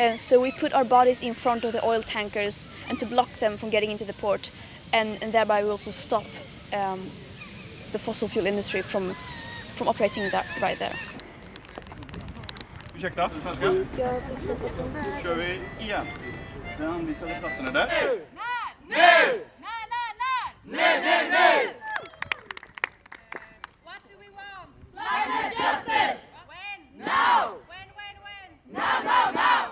And so we put our bodies in front of the oil tankers and to block them from getting into the port, and thereby we also stop the fossil fuel industry from operating that right there. Ursäkta, svenska. Nu kör vi igen. Den anvisade platsen är där.